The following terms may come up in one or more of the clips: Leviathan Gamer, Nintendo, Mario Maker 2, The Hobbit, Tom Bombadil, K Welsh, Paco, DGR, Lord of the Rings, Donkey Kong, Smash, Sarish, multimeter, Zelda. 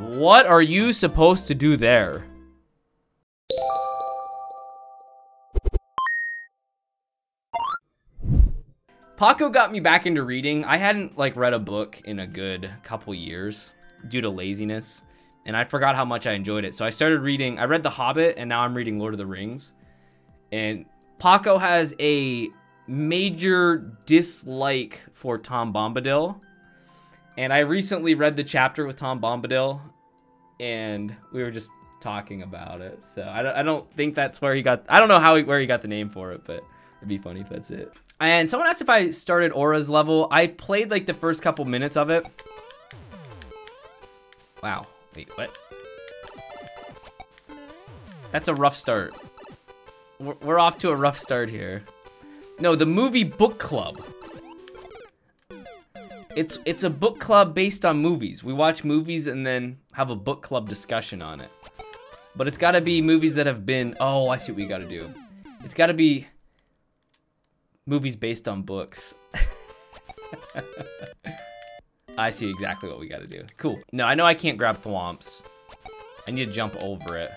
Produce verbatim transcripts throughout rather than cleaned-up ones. What are you supposed to do there? Paco got me back into reading. I hadn't like read a book in a good couple years due to laziness, and I forgot how much I enjoyed it. So I started reading, I read The Hobbit, and now I'm reading Lord of the Rings. And Paco has a major dislike for Tom Bombadil. And I recently read the chapter with Tom Bombadil, and we were just talking about it. So I don't, I don't think that's where he got, I don't know how he, where he got the name for it, but it'd be funny if that's it. And someone asked if I started Aura's level. I played like the first couple minutes of it. Wow, wait, what? That's a rough start. We're, we're off to a rough start here. No, the movie book club. It's, it's a book club based on movies. We watch movies and then have a book club discussion on it. But it's gotta be movies that have been, oh, I see what we gotta do. It's gotta be movies based on books. I see exactly what we gotta do. Cool. No, I know I can't grab thwomps. I need to jump over it.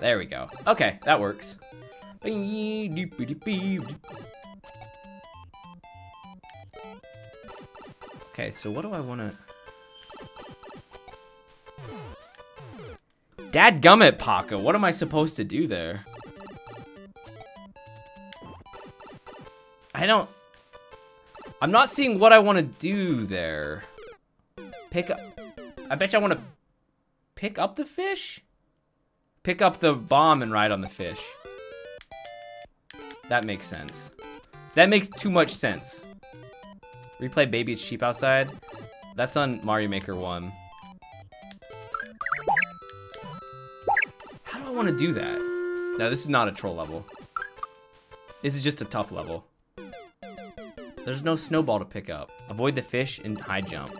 There we go. Okay, that works. Okay, so what do I wanna... Dadgummit, Paco, what am I supposed to do there? I don't... I'm not seeing what I want to do there. Pick up... I bet you I want to pick up the fish? Pick up the bomb and ride on the fish. That makes sense. That makes too much sense. Replay Baby It's Cheap Outside. That's on Mario Maker one. How do I want to do that? No, this is not a troll level. This is just a tough level. There's no snowball to pick up. Avoid the fish and high jump.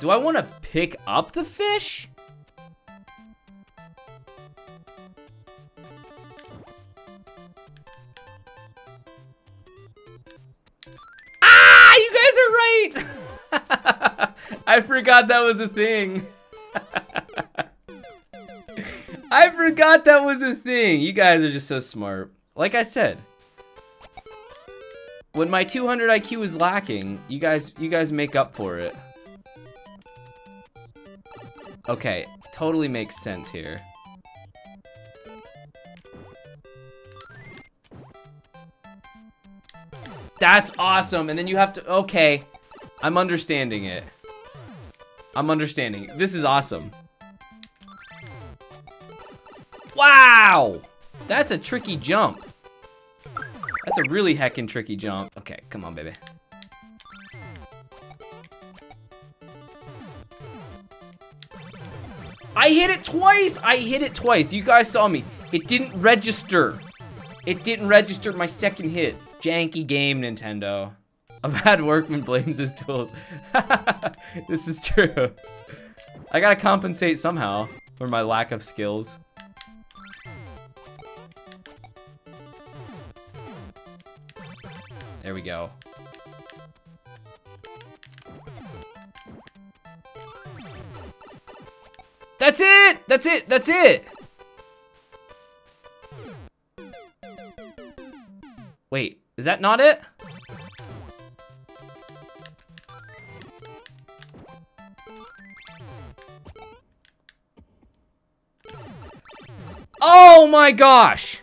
Do I want to pick up the fish? Ah, you guys are right! I forgot that was a thing. I forgot that was a thing. You guys are just so smart. Like I said, when my two hundred I Q is lacking, you guys, you guys make up for it. Okay, totally makes sense here. That's awesome, and then you have to, okay. I'm understanding it. I'm understanding it. This is awesome. Wow! That's a tricky jump. That's a really heckin' tricky jump. Okay, come on, baby. I hit it twice! I hit it twice. You guys saw me. It didn't register. It didn't register my second hit. Janky game, Nintendo. A bad workman blames his tools. This is true. I gotta compensate somehow for my lack of skills. There we go. That's it! That's it! That's it! Wait, is that not it? Oh my gosh!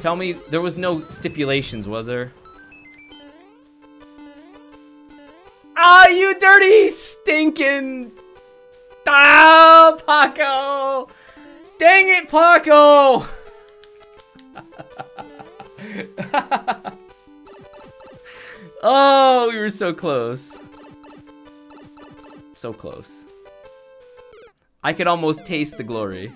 Tell me there was no stipulations, was there? Ah, you dirty, stinking... Ah, Paco! Dang it, Paco! Oh, we were so close. So close. I could almost taste the glory.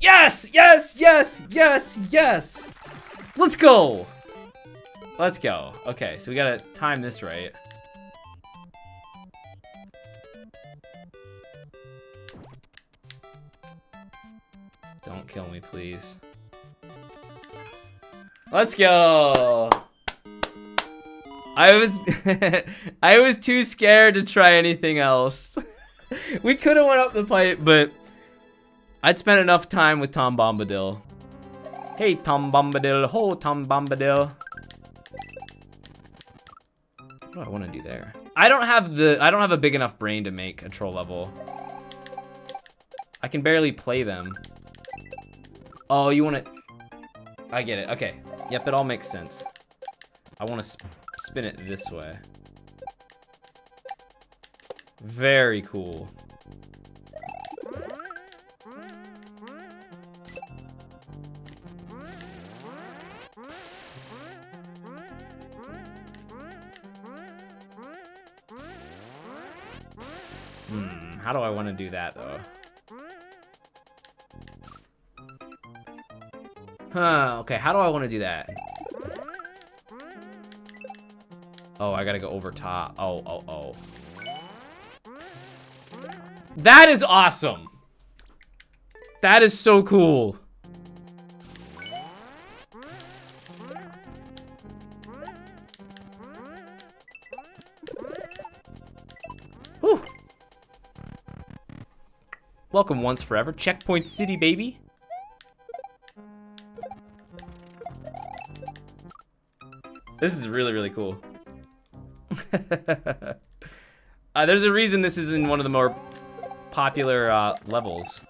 Yes, yes, yes, Yes, yes! Let's go! Let's go. Okay, so we gotta time this right. Don't kill me, please. Let's go! I was I was too scared to try anything else. We could have went up the pipe, but I'd spent enough time with Tom Bombadil. Hey, Tom Bombadil. Ho, Tom Bombadil. What do I want to do there? I don't have the I don't have a big enough brain to make a troll level. I can barely play them. Oh, you want to... I get it. Okay. Yep, it all makes sense. I want to sp spin it this way. Very cool. Hmm, how do I want to do that, though? Huh, okay, how do I want to do that? Oh, I gotta go over top. Oh, oh, oh. That is awesome! That is so cool! Whew! Welcome once forever. Checkpoint City, baby! This is really, really cool. uh, there's a reason this is in one of the more popular uh, levels.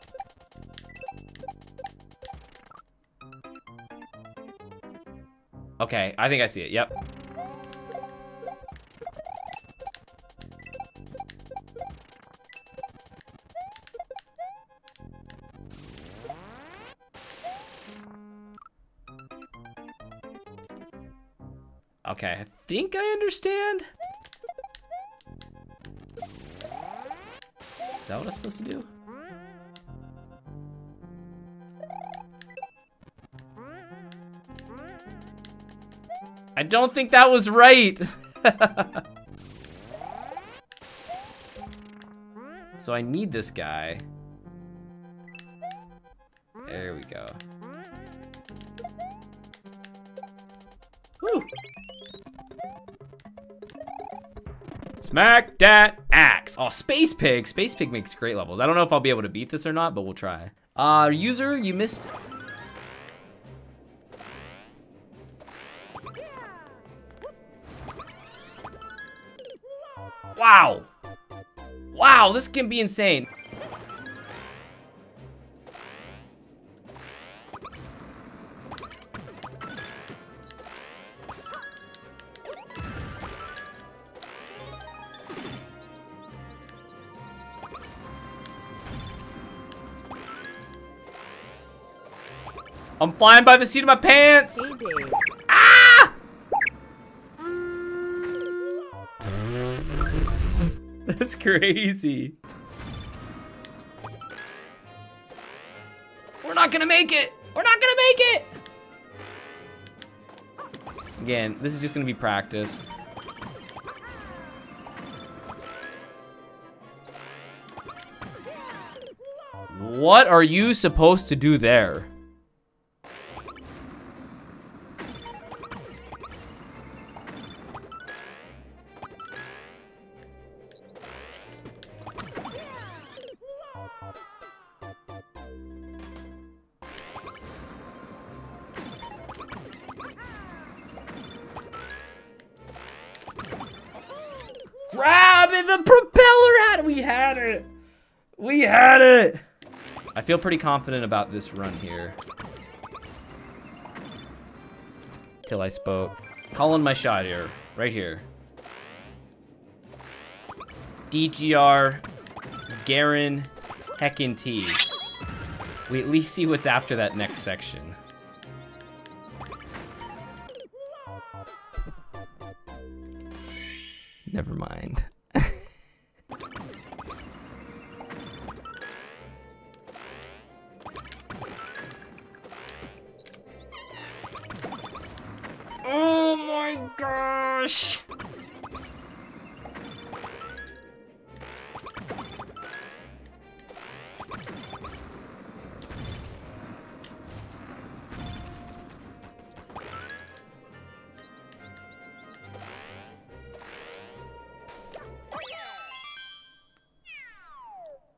Okay, I think I see it. Yep. Okay, I think I understand. Is that what I'm supposed to do? I don't think that was right. So I need this guy. There we go. Woo! Smack that axe. Oh, Space Pig. Space Pig makes great levels. I don't know if I'll be able to beat this or not, but we'll try. Uh, user, you missed. Wow. Wow, this can be insane. I'm flying by the seat of my pants! Baby. Ah! That's crazy. We're not gonna make it! We're not gonna make it! Again, this is just gonna be practice. What are you supposed to do there? I feel pretty confident about this run here. Till I spoke. Calling my shot here, right here. D G R, Garen, heckin' T. We at least see what's after that next section. Never mind. my gosh!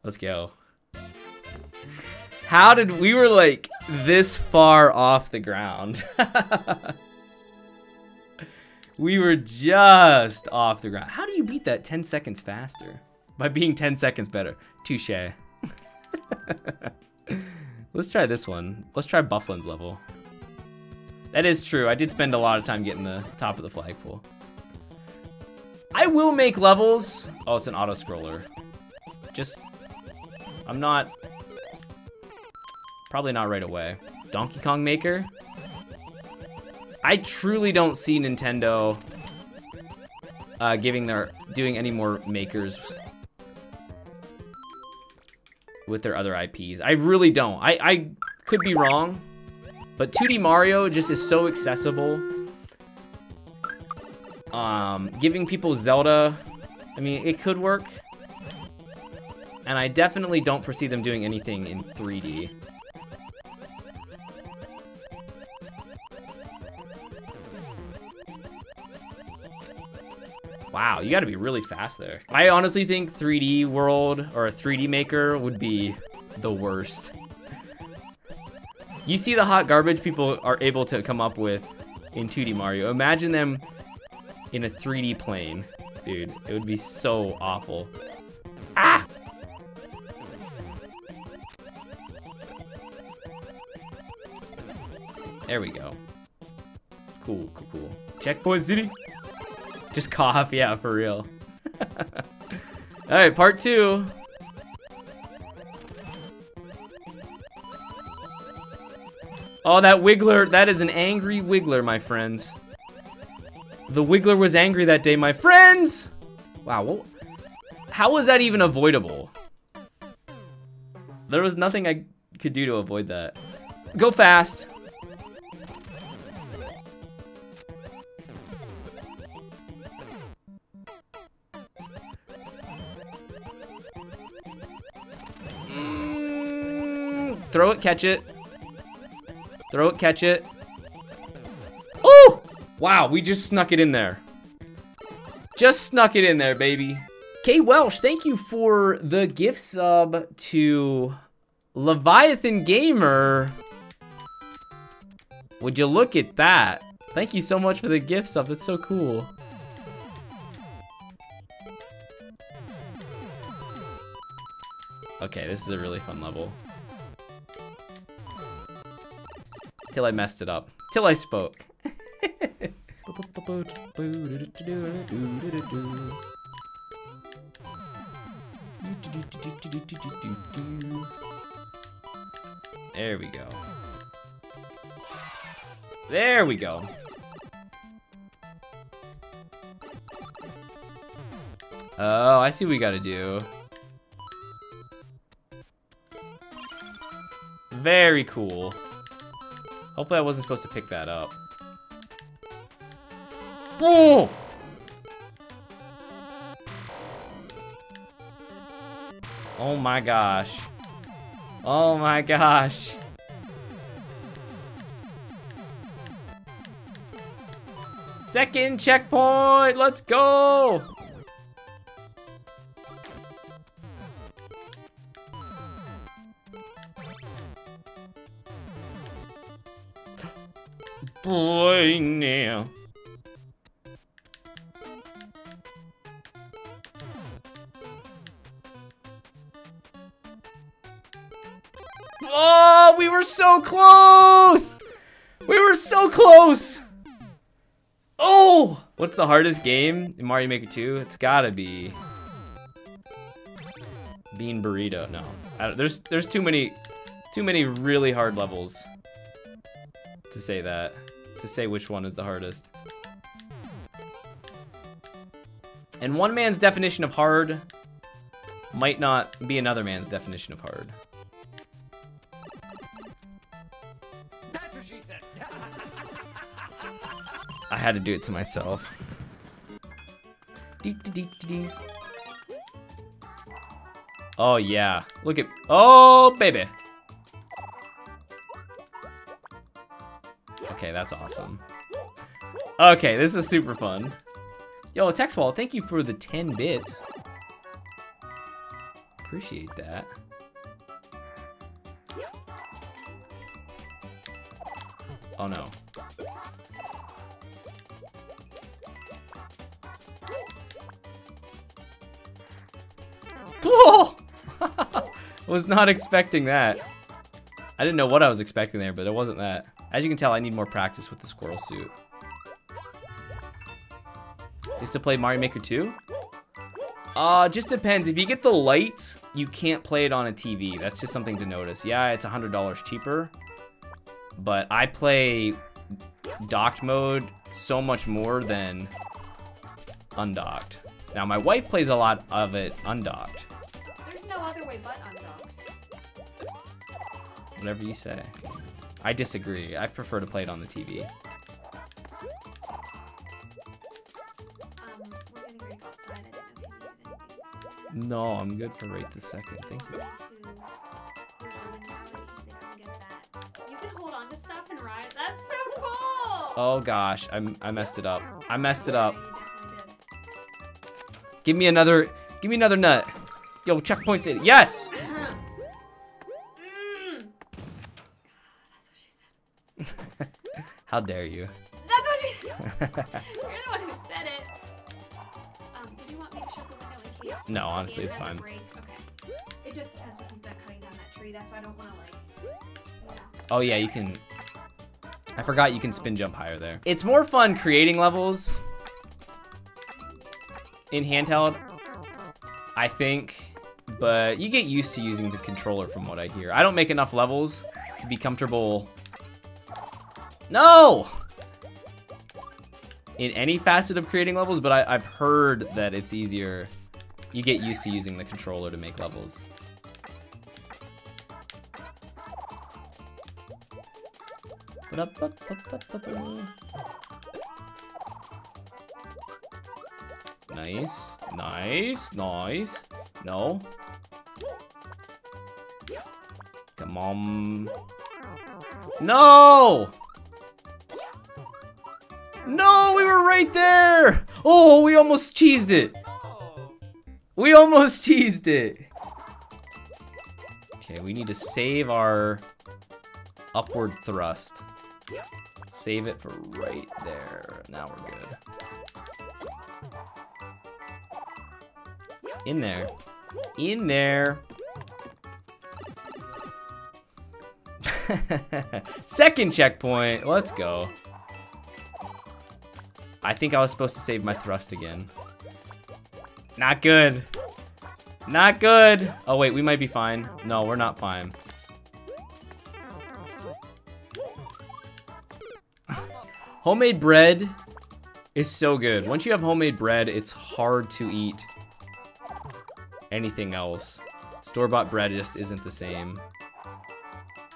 Let's go. How did we were like this far off the ground? We were just off the ground. How do you beat that ten seconds faster? By being ten seconds better. Touche. Let's try this one. Let's try Bufflin's level. That is true. I did spend a lot of time getting the top of the flagpole. I will make levels. Oh, it's an auto scroller. Just I'm not, probably not right away. Donkey Kong Maker? I truly don't see Nintendo uh, giving their, doing any more makers with their other I Ps. I really don't. I, I could be wrong, but two D Mario just is so accessible. Um, giving people Zelda, I mean, it could work. And I definitely don't foresee them doing anything in three D. Wow, you gotta be really fast there. I honestly think three D World or a three D Maker would be the worst. You see the hot garbage people are able to come up with in two D Mario. Imagine them in a three D plane. Dude, it would be so awful. Ah! There we go. Cool, cool, cool. Checkpoint City. Just cough, yeah, for real. All right, part two. Oh, that Wiggler, that is an angry Wiggler, my friends. The Wiggler was angry that day, my friends. Wow, what, how was that even avoidable? There was nothing I could do to avoid that. Go fast. Throw it, catch it. Throw it, catch it. Oh! Wow, we just snuck it in there. Just snuck it in there, baby. K Welsh, thank you for the gift sub to Leviathan Gamer. Would you look at that? Thank you so much for the gift sub. That's so cool. Okay, this is a really fun level. Till I messed it up. Till I spoke. There we go. There we go. Oh, I see what we gotta do. Very cool. Hopefully I wasn't supposed to pick that up. Oh! Oh my gosh. Oh my gosh. Second checkpoint, let's go! Boy, now. Oh, we were so close! We were so close! Oh! What's the hardest game in Mario Maker two? It's gotta be Bean Burrito. No, I don't, there's there's too many, too many really hard levels to say that. To say which one is the hardest. And one man's definition of hard might not be another man's definition of hard. That's what she said. I had to do it to myself. Dee, dee, dee, dee. Oh yeah, look at, oh baby. Okay, that's awesome. Okay, this is super fun. Yo, Text Wall, thank you for the ten bits. Appreciate that. Oh no. Whoa! Was not expecting that. I didn't know what I was expecting there, but it wasn't that. As you can tell, I need more practice with the squirrel suit. Just to play Mario Maker two? Uh, just depends. If you get the lights, you can't play it on a T V. That's just something to notice. Yeah, it's one hundred dollars cheaper, but I play docked mode so much more than undocked. Now, my wife plays a lot of it undocked. There's no other way but undocked. Whatever you say. I disagree. I prefer to play it on the T V. Um, we're getting ready outside. I didn't know if you did anything. No, I'm good for right this second. Thank you. You can hold on to stuff and ride. That's so cool. Oh gosh, I I messed it up. I messed it up. Give me another. Give me another nut. Yo, checkpoint city. Yes. How dare you? That's what you said. You're the one who said it. Um, did you want me to shut the window in case? No, honestly, it's fine. Okay. It just depends when he's done cutting down that tree. That's why I don't want to like. Yeah. Oh yeah, you can. I forgot you can spin jump higher there. It's more fun creating levels in handheld, I think, but you get used to using the controller from what I hear. I don't make enough levels to be comfortable. No! In any facet of creating levels, but I, I've heard that it's easier. You get used to using the controller to make levels. Nice, nice, nice. No. Come on. No! No, we were right there! Oh, we almost cheesed it. We almost cheesed it. Okay, we need to save our upward thrust. Save it for right there. Now we're good. In there. In there. Second checkpoint. Let's go. I think I was supposed to save my thrust again. Not good. Not good. Oh wait, we might be fine. No, we're not fine. Homemade bread is so good. Once you have homemade bread, it's hard to eat anything else. Store-bought bread just isn't the same.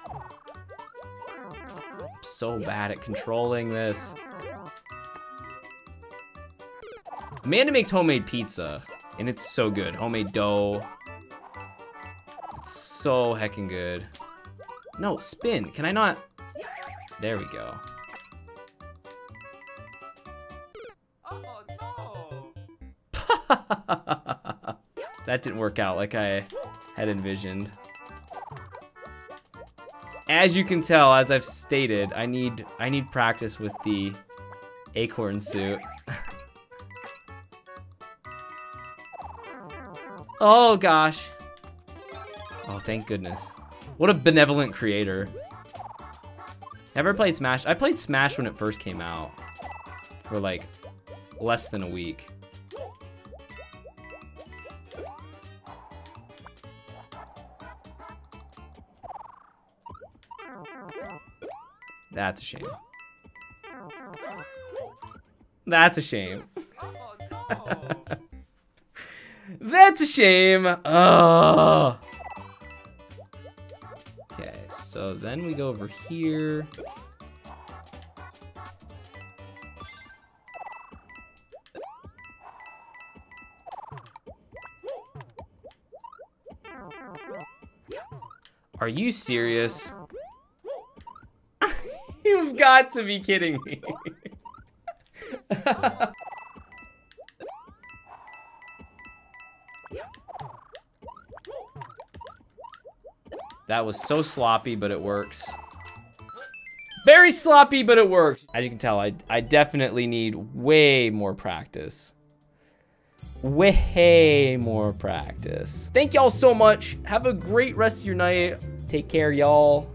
I'm so bad at controlling this. Amanda makes homemade pizza, and it's so good. Homemade dough. It's so heckin' good. No, spin. Can I not? There we go. Oh, no. That didn't work out like I had envisioned. As you can tell, as I've stated, I need I need practice with the acorn suit. Oh gosh. Oh, thank goodness. What a benevolent creator. Ever played Smash? I played Smash when it first came out for like less than a week. That's a shame. That's a shame. Oh, no. That's a shame. Oh. Okay, so then we go over here. Are you serious? You've got to be kidding me. That was so sloppy, but it works. Very sloppy, but it worked. As you can tell, I, I definitely need way more practice. Way more practice. Thank y'all so much. Have a great rest of your night. Take care, y'all.